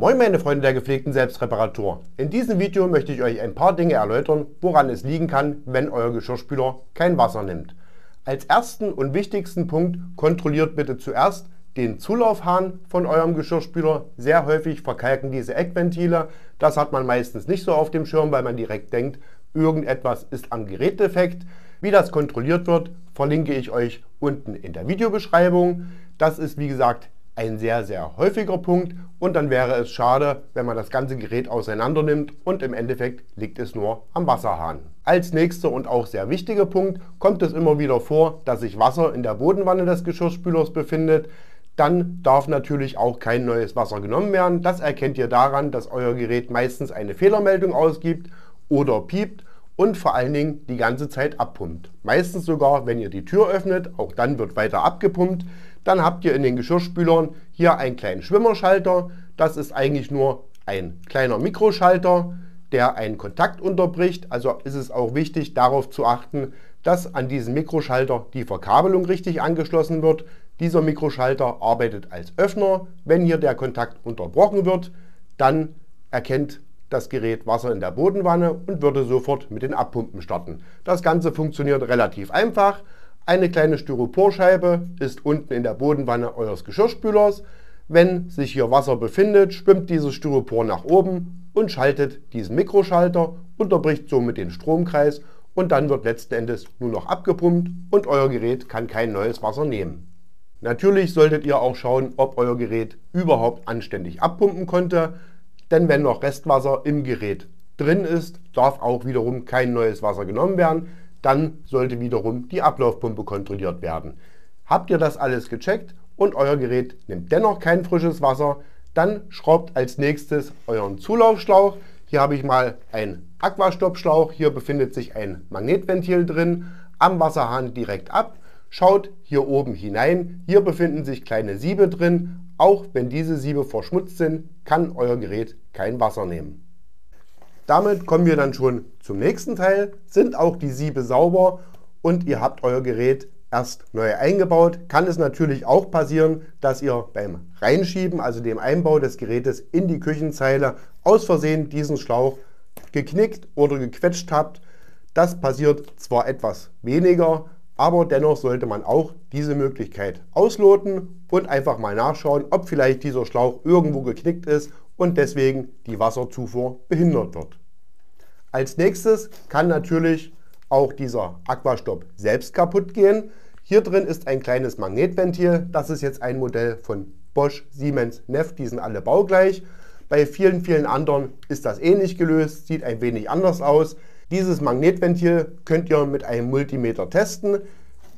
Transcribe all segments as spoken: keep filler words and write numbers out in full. Moin meine Freunde der gepflegten Selbstreparatur. In diesem Video möchte ich euch ein paar Dinge erläutern, woran es liegen kann, wenn euer Geschirrspüler kein Wasser nimmt. Als ersten und wichtigsten Punkt kontrolliert bitte zuerst den Zulaufhahn von eurem Geschirrspüler. Sehr häufig verkalken diese Eckventile. Das hat man meistens nicht so auf dem Schirm, weil man direkt denkt, irgendetwas ist am Gerät defekt. Wie das kontrolliert wird, verlinke ich euch unten in der Videobeschreibung. Das ist wie gesagt ein sehr, sehr häufiger Punkt und dann wäre es schade, wenn man das ganze Gerät auseinander nimmt und im Endeffekt liegt es nur am Wasserhahn. Als nächster und auch sehr wichtiger Punkt kommt es immer wieder vor, dass sich Wasser in der Bodenwanne des Geschirrspülers befindet. Dann darf natürlich auch kein neues Wasser genommen werden. Das erkennt ihr daran, dass euer Gerät meistens eine Fehlermeldung ausgibt oder piept und vor allen Dingen die ganze Zeit abpumpt. Meistens sogar, wenn ihr die Tür öffnet, auch dann wird weiter abgepumpt. Dann habt ihr in den Geschirrspülern hier einen kleinen Schwimmerschalter. Das ist eigentlich nur ein kleiner Mikroschalter, der einen Kontakt unterbricht. Also ist es auch wichtig, darauf zu achten, dass an diesen Mikroschalter die Verkabelung richtig angeschlossen wird. Dieser Mikroschalter arbeitet als Öffner. Wenn hier der Kontakt unterbrochen wird, dann erkennt das Gerät Wasser in der Bodenwanne und würde sofort mit den Abpumpen starten. Das Ganze funktioniert relativ einfach. Eine kleine Styroporscheibe ist unten in der Bodenwanne eures Geschirrspülers. Wenn sich hier Wasser befindet, schwimmt dieses Styropor nach oben und schaltet diesen Mikroschalter, unterbricht somit den Stromkreis und dann wird letzten Endes nur noch abgepumpt und euer Gerät kann kein neues Wasser nehmen. Natürlich solltet ihr auch schauen, ob euer Gerät überhaupt anständig abpumpen konnte, denn wenn noch Restwasser im Gerät drin ist, darf auch wiederum kein neues Wasser genommen werden. Dann sollte wiederum die Ablaufpumpe kontrolliert werden. Habt ihr das alles gecheckt und euer Gerät nimmt dennoch kein frisches Wasser, dann schraubt als nächstes euren Zulaufschlauch. Hier habe ich mal einen Aquastop-Schlauch, hier befindet sich ein Magnetventil drin, am Wasserhahn direkt ab. Schaut hier oben hinein, hier befinden sich kleine Siebe drin. Auch wenn diese Siebe verschmutzt sind, kann euer Gerät kein Wasser nehmen. Damit kommen wir dann schon zum nächsten Teil. Sind auch die Siebe sauber und ihr habt euer Gerät erst neu eingebaut, kann es natürlich auch passieren, dass ihr beim Reinschieben, also dem Einbau des Gerätes in die Küchenzeile, aus Versehen diesen Schlauch geknickt oder gequetscht habt. Das passiert zwar etwas weniger, aber dennoch sollte man auch diese Möglichkeit ausloten und einfach mal nachschauen, ob vielleicht dieser Schlauch irgendwo geknickt ist und deswegen die Wasserzufuhr behindert wird. Als nächstes kann natürlich auch dieser Aquastop selbst kaputt gehen. Hier drin ist ein kleines Magnetventil. Das ist jetzt ein Modell von Bosch, Siemens, Neff. Die sind alle baugleich. Bei vielen, vielen anderen ist das ähnlich gelöst, sieht ein wenig anders aus. Dieses Magnetventil könnt ihr mit einem Multimeter testen.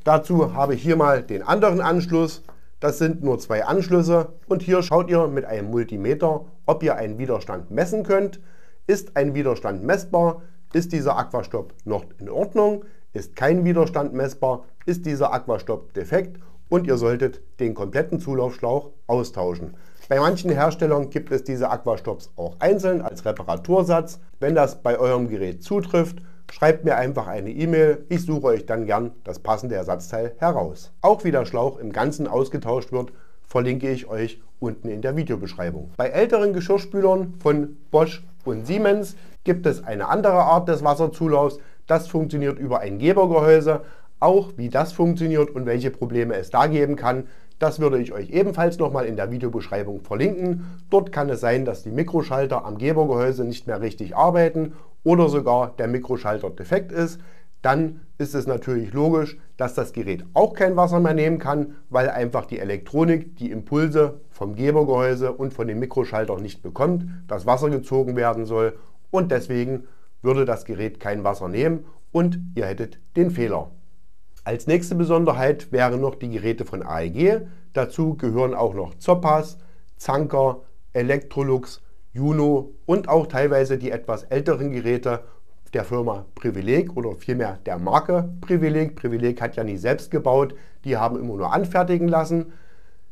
Dazu habe ich hier mal den anderen Anschluss. Das sind nur zwei Anschlüsse und hier schaut ihr mit einem Multimeter, ob ihr einen Widerstand messen könnt. Ist ein Widerstand messbar? Ist dieser Aquastop noch in Ordnung? Ist kein Widerstand messbar? Ist dieser Aquastop defekt? Und ihr solltet den kompletten Zulaufschlauch austauschen. Bei manchen Herstellern gibt es diese Aquastops auch einzeln als Reparatursatz. Wenn das bei eurem Gerät zutrifft, schreibt mir einfach eine E-Mail. Ich suche euch dann gern das passende Ersatzteil heraus. Auch wie der Schlauch im Ganzen ausgetauscht wird, verlinke ich euch unten in der Videobeschreibung. Bei älteren Geschirrspülern von Bosch und Siemens gibt es eine andere Art des Wasserzulaufs. Das funktioniert über ein Gebergehäuse. Auch wie das funktioniert und welche Probleme es da geben kann, das würde ich euch ebenfalls nochmal in der Videobeschreibung verlinken. Dort kann es sein, dass die Mikroschalter am Gebergehäuse nicht mehr richtig arbeiten oder sogar der Mikroschalter defekt ist. Dann ist es natürlich logisch, dass das Gerät auch kein Wasser mehr nehmen kann, weil einfach die Elektronik die Impulse vom Gebergehäuse und von dem Mikroschalter nicht bekommt, dass Wasser gezogen werden soll und deswegen würde das Gerät kein Wasser nehmen und ihr hättet den Fehler. Als nächste Besonderheit wären noch die Geräte von A E G. Dazu gehören auch noch Zoppas, Zanker, Electrolux, Juno und auch teilweise die etwas älteren Geräte der Firma Privileg oder vielmehr der Marke Privileg. Privileg hat ja nie selbst gebaut, die haben immer nur anfertigen lassen.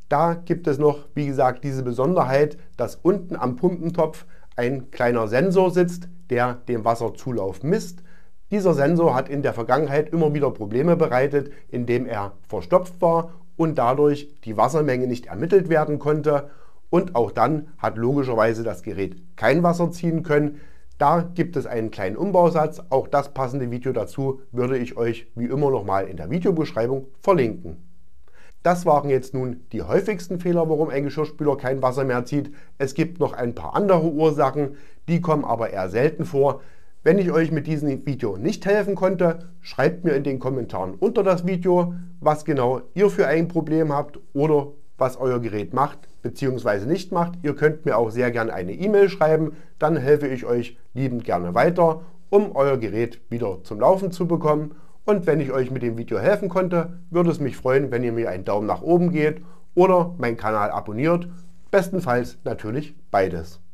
Da gibt es noch, wie gesagt, diese Besonderheit, dass unten am Pumpentopf ein kleiner Sensor sitzt, der den Wasserzulauf misst. Dieser Sensor hat in der Vergangenheit immer wieder Probleme bereitet, indem er verstopft war und dadurch die Wassermenge nicht ermittelt werden konnte. und auch dann hat logischerweise das Gerät kein Wasser ziehen können. Da gibt es einen kleinen Umbausatz, auch das passende Video dazu würde ich euch wie immer nochmal in der Videobeschreibung verlinken. Das waren jetzt nun die häufigsten Fehler, warum ein Geschirrspüler kein Wasser mehr zieht. Es gibt noch ein paar andere Ursachen, die kommen aber eher selten vor. Wenn ich euch mit diesem Video nicht helfen konnte, schreibt mir in den Kommentaren unter das Video, was genau ihr für ein Problem habt oder was euer Gerät macht bzw. nicht macht. Ihr könnt mir auch sehr gerne eine E-Mail schreiben, dann helfe ich euch liebend gerne weiter, um euer Gerät wieder zum Laufen zu bekommen. Und wenn ich euch mit dem Video helfen konnte, würde es mich freuen, wenn ihr mir einen Daumen nach oben gebt oder meinen Kanal abonniert. Bestenfalls natürlich beides.